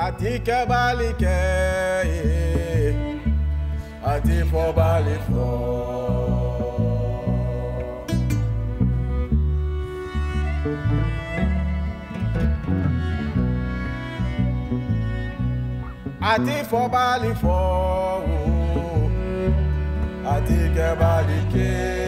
Atika balike, atifo balifo. Atifo balifo, atika balike.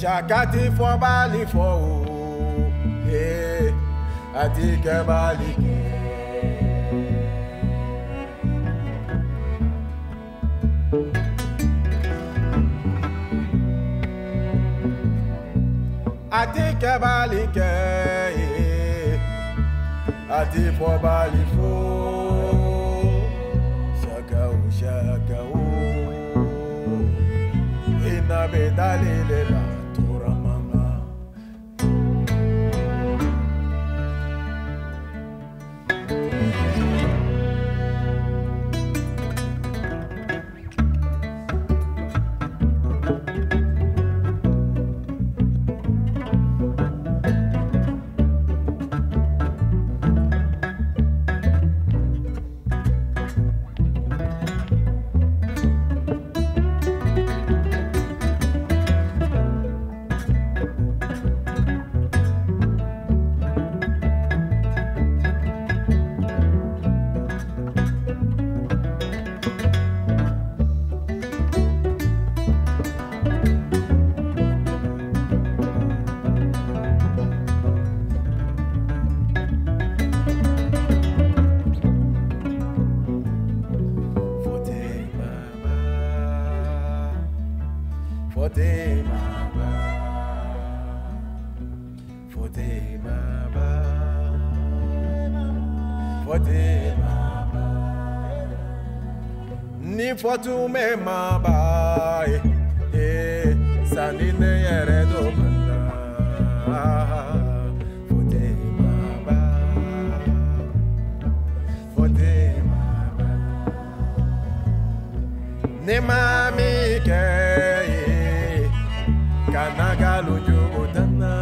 Shaka ti fo bali fo o, eh, ati ke bali ke. Ati ke bali ke, eh, ati fo bali fo. Shaka o, shaka o, ina be dali lela. Ni foto me maba, eh, sani ne eredo banda. Fote maba, fote maba. Ne mami ke, kanaga lujo dana.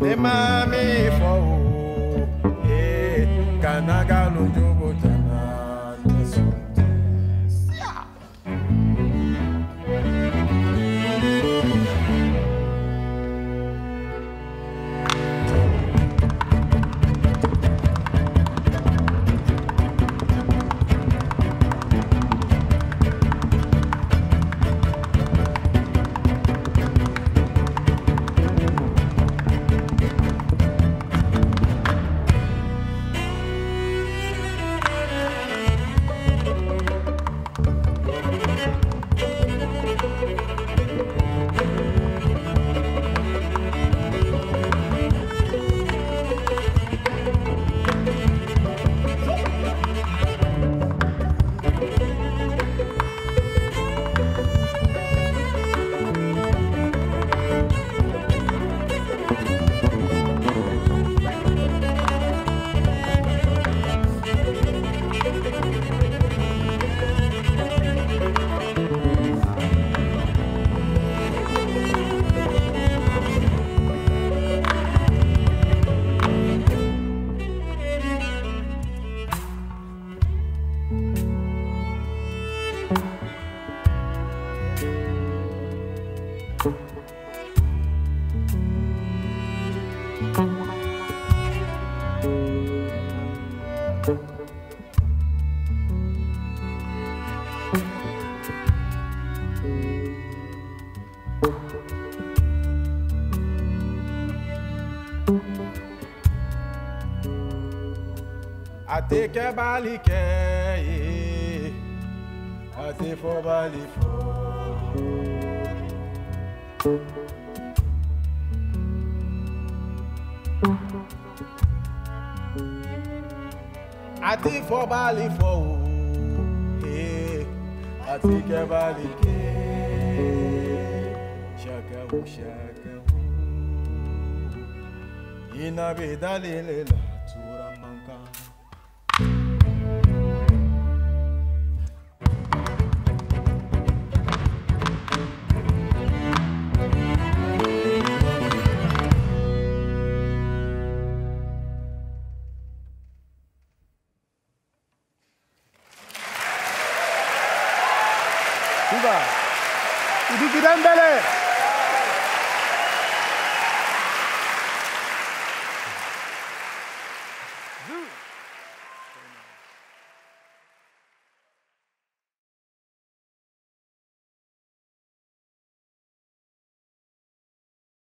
Ne mami fo. Nagalo yo voy a ganar. Ate ke bali ke, ate fo bali fo. Ate fo bali fo, ate ke bali ke. Shaka wo shaka wo, ina be dalele la. Uba, Ubi Kirandale.